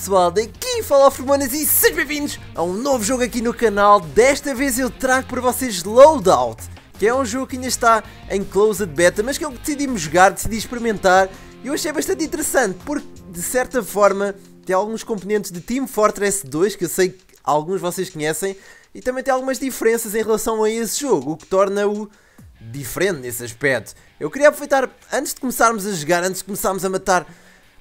pessoal, daqui fala Feromonas e sejam bem-vindos a um novo jogo aqui no canal. Desta vez eu trago para vocês Loadout, que é um jogo que ainda está em closed beta, mas que eu decidi-me jogar, decidi experimentar. E eu achei bastante interessante, porque de certa forma tem alguns componentes de Team Fortress 2, que eu sei que alguns de vocês conhecem, e também tem algumas diferenças em relação a esse jogo, o que torna-o diferente nesse aspecto. Eu queria aproveitar, antes de começarmos a jogar, antes de começarmos a matar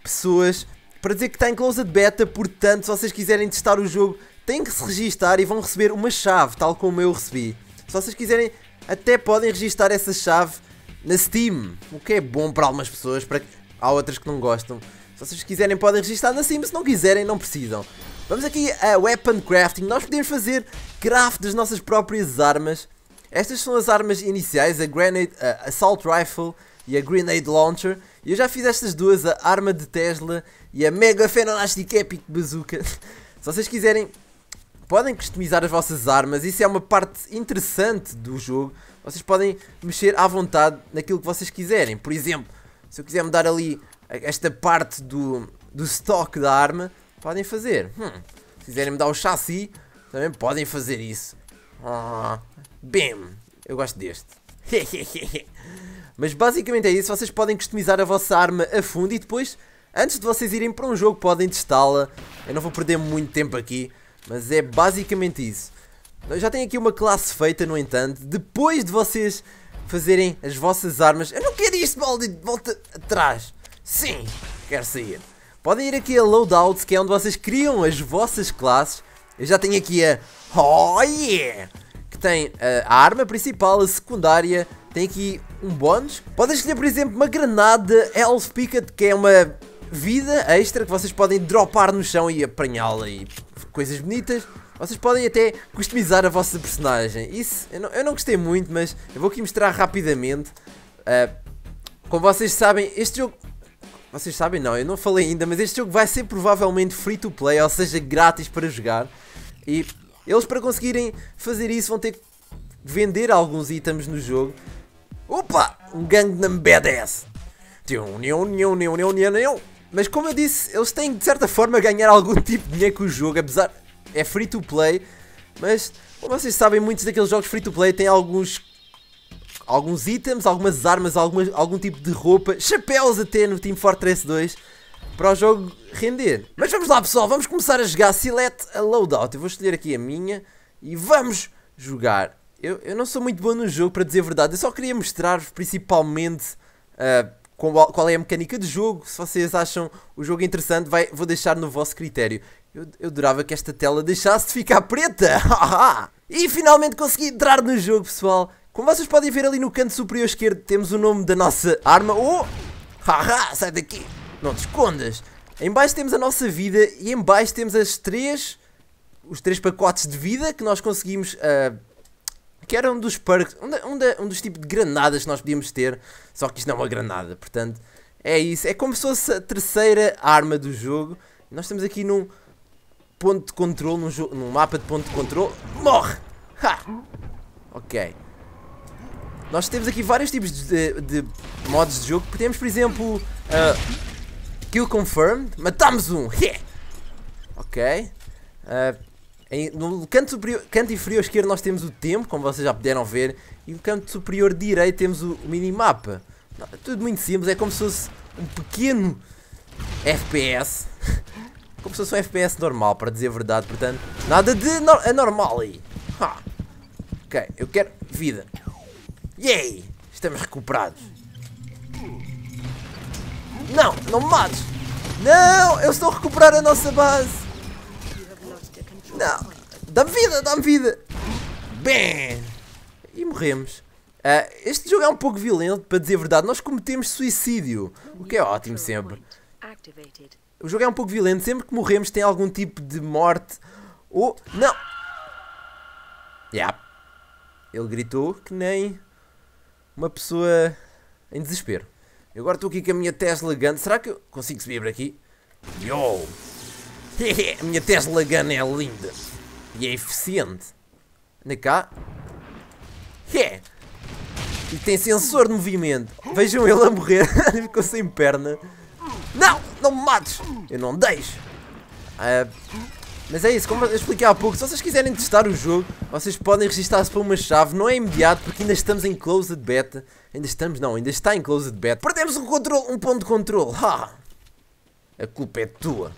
pessoas, para dizer que está em closed beta, portanto, se vocês quiserem testar o jogo, têm que se registar e vão receber uma chave, tal como eu recebi. Se vocês quiserem, até podem registar essa chave na Steam, o que é bom para algumas pessoas, para... há outras que não gostam. Se vocês quiserem, podem registar na Steam, se não quiserem, não precisam. Vamos aqui a Weapon Crafting. Nós podemos fazer craft das nossas próprias armas. Estas são as armas iniciais, a Grenade, a Assault Rifle e a Grenade Launcher. E eu já fiz estas duas, a arma de Tesla e a Mega Fenomastic Epic Bazooka. Se vocês quiserem, podem customizar as vossas armas. Isso é uma parte interessante do jogo. Vocês podem mexer à vontade naquilo que vocês quiserem. Por exemplo, se eu quiser mudar ali esta parte do stock da arma, podem fazer. Se quiserem mudar o chassi, também podem fazer isso. Bem, eu gosto deste. Mas basicamente é isso, vocês podem customizar a vossa arma a fundo e depois, antes de vocês irem para um jogo, podem testá-la. Eu não vou perder muito tempo aqui, mas é basicamente isso. Eu já tenho aqui uma classe feita, no entanto, depois de vocês fazerem as vossas armas... Eu não quero isto, balde, volta atrás. Sim, quero sair. Podem ir aqui a Loadout, que é onde vocês criam as vossas classes. Eu já tenho aqui a... Oh yeah! Que tem a arma principal, a secundária, tem aqui um bónus. Podem escolher, por exemplo, uma granada Elf Picket, que é uma vida extra que vocês podem dropar no chão e apanhá-la e coisas bonitas. Vocês podem até customizar a vossa personagem. Isso eu não gostei muito, mas eu vou aqui mostrar rapidamente. Como vocês sabem, este jogo... Vocês sabem? Não, eu não falei ainda, mas este jogo vai ser provavelmente free to play, ou seja, grátis para jogar. E eles, para conseguirem fazer isso, vão ter que vender alguns itens no jogo. Opa! Um Gangnam Badass! Mas como eu disse, eles têm de certa forma ganhar algum tipo de dinheiro com o jogo, apesar... É free to play, mas como vocês sabem, muitos daqueles jogos free to play têm alguns itens, algumas armas, algum tipo de roupa, chapéus até no Team Fortress 2, para o jogo render. Mas vamos lá pessoal, vamos começar a jogar. Select a Loadout, eu vou escolher aqui a minha e vamos jogar. Eu não sou muito bom no jogo, para dizer a verdade, eu só queria mostrar-vos principalmente qual é a mecânica do jogo. Se vocês acham o jogo interessante, vou deixar no vosso critério. Eu adorava que esta tela deixasse de ficar preta. E finalmente consegui entrar no jogo pessoal. Como vocês podem ver ali no canto superior esquerdo, temos o nome da nossa arma. Oh! Haha, sai daqui! Não te escondas! Em baixo temos a nossa vida e em baixo temos os três pacotes de vida que nós conseguimos... que era um dos perks, um dos tipos de granadas que nós podíamos ter. Só que isto não é uma granada, portanto... É isso, é como se fosse a terceira arma do jogo. Nós estamos aqui num... ponto de controle, num mapa de ponto de controle. Morre! Ha! Ok. Nós temos aqui vários tipos de modos de jogo. Temos, por exemplo, kill confirmed. Matamos um! Yeah! Ok. No canto inferior esquerdo nós temos o tempo, como vocês já puderam ver. E no canto superior direito temos o minimapa. É tudo muito simples, é como se fosse um pequeno FPS. Como se fosse um FPS normal, para dizer a verdade, portanto. Nada de anormal aí. Ok, eu quero vida. Yay! Estamos recuperados. Não, não me mates! Não, eu estou a recuperar a nossa base. Não, dá-me vida, dá-me vida. Bem! E morremos. Este jogo é um pouco violento, para dizer a verdade. Nós cometemos suicídio, o que é ótimo sempre. O jogo é um pouco violento, sempre que morremos tem algum tipo de morte. Oh, não! Yeah. Ele gritou que nem... uma pessoa em desespero. Eu agora estou aqui com a minha Tesla Gun. Será que eu consigo subir por aqui? Yo! A minha Tesla Gun é linda. E é eficiente. Anda cá. Yeah. E tem sensor de movimento. Vejam ele a morrer. Ficou sem perna. Não! Não me mates! Eu não deixo. Mas é isso, como eu expliquei há pouco, se vocês quiserem testar o jogo, vocês podem registar-se para uma chave, não é imediato porque ainda estamos em closed beta. Ainda estamos, não, ainda está em closed beta. Perdemos um ponto de controle, ha! A culpa é tua.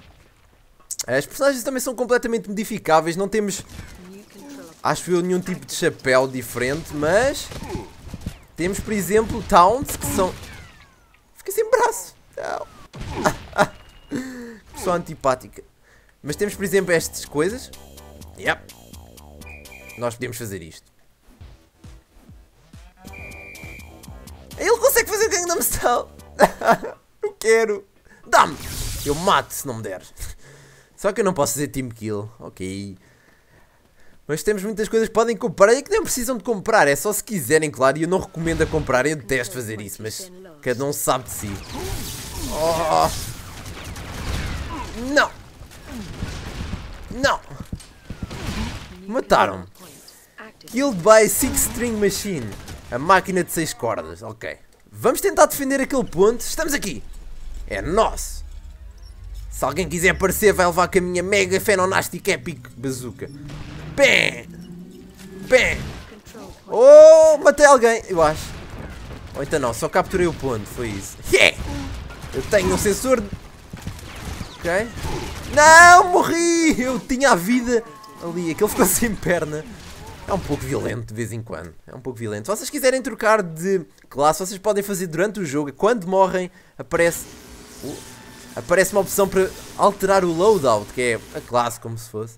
As personagens também são completamente modificáveis, não temos, acho eu, nenhum tipo de chapéu diferente, mas temos, por exemplo, Towns, que são... Fiquei sem braço! Pessoa antipática. Mas temos, por exemplo, estas coisas. Yep. Nós podemos fazer isto. Ele consegue fazer o Gangnam Style. Eu quero. Dá-me. Eu mato se não me deres. Só que eu não posso fazer team kill. Ok. Mas temos muitas coisas que podem comprar e que não precisam de comprar. É só se quiserem, claro. E eu não recomendo a comprar. Eu detesto fazer isso. Mas cada um sabe de si. Oh. Não. Não! Mataram-me! Killed by Six String Machine. A máquina de 6 cordas. Ok. Vamos tentar defender aquele ponto. Estamos aqui! É nosso! Se alguém quiser aparecer, vai levar com a minha Mega Fenomastic Epic Bazooka. Bem! Bem! Oh! Matei alguém! Eu acho. Ou então não. Só capturei o ponto. Foi isso. Yeah! Eu tenho um sensor... Ok. Não, morri! Eu tinha a vida ali, aquele ficou sem perna. É um pouco violento de vez em quando. É um pouco violento. Se vocês quiserem trocar de classe, vocês podem fazer durante o jogo. Quando morrem, aparece uma opção para alterar o loadout, que é a classe, como se fosse.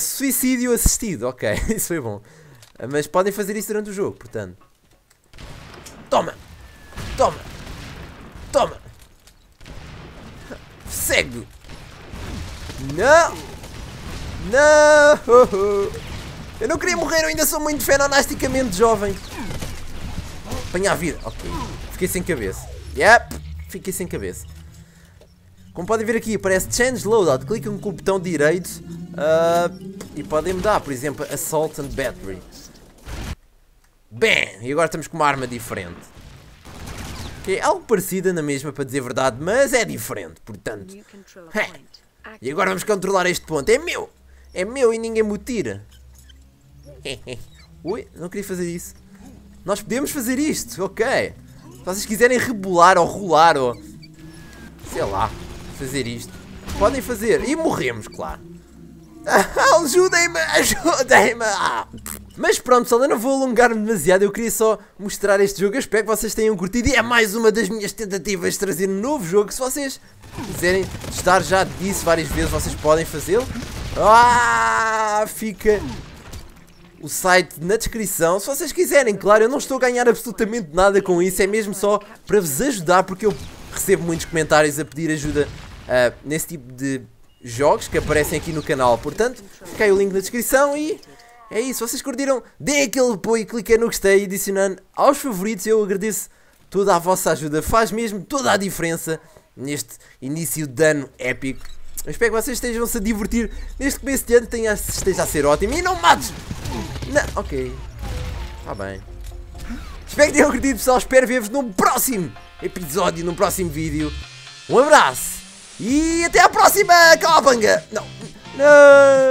Suicídio assistido, ok, isso foi bom. Mas podem fazer isso durante o jogo, portanto. Toma! Toma! Toma! Segue! Não! Não! Eu não queria morrer, eu ainda sou muito fenonasticamente jovem. Apanha a vida. Ok. Fiquei sem cabeça. Yep! Fiquei sem cabeça. Como podem ver aqui, aparece Change Loadout. Clicam com o botão direito e podem mudar, por exemplo, Assault and Battery. Bem! E agora estamos com uma arma diferente. É algo parecida na mesma, para dizer a verdade, mas é diferente, portanto. E agora vamos controlar este ponto. É meu! É meu e ninguém me tira. Ui, não queria fazer isso. Nós podemos fazer isto, ok. Se vocês quiserem rebolar ou rolar ou... sei lá, fazer isto, podem fazer. E morremos, claro. Ajudem-me! Ajudem-me! Ah. Mas pronto, pessoal, eu não vou alongar-me demasiado, eu queria só mostrar este jogo, eu espero que vocês tenham curtido e é mais uma das minhas tentativas de trazer um novo jogo. Se vocês quiserem testar, já disse várias vezes, vocês podem fazê-lo. Ah, fica o site na descrição, se vocês quiserem, claro, eu não estou a ganhar absolutamente nada com isso, é mesmo só para vos ajudar, porque eu recebo muitos comentários a pedir ajuda nesse tipo de jogos que aparecem aqui no canal, portanto, fica aí o link na descrição e... é isso, vocês curtiram? Deem aquele apoio, cliquem no gostei, adicionando aos favoritos. Eu agradeço toda a vossa ajuda, faz mesmo toda a diferença neste início de ano épico. Eu espero que vocês estejam-se a divertir neste começo de ano, esteja a ser ótimo. E não mates! Não, ok. Está bem. Espero que tenham curtido, pessoal, espero ver-vos num próximo episódio, num próximo vídeo. Um abraço e até à próxima! Calabanga! Não! Não!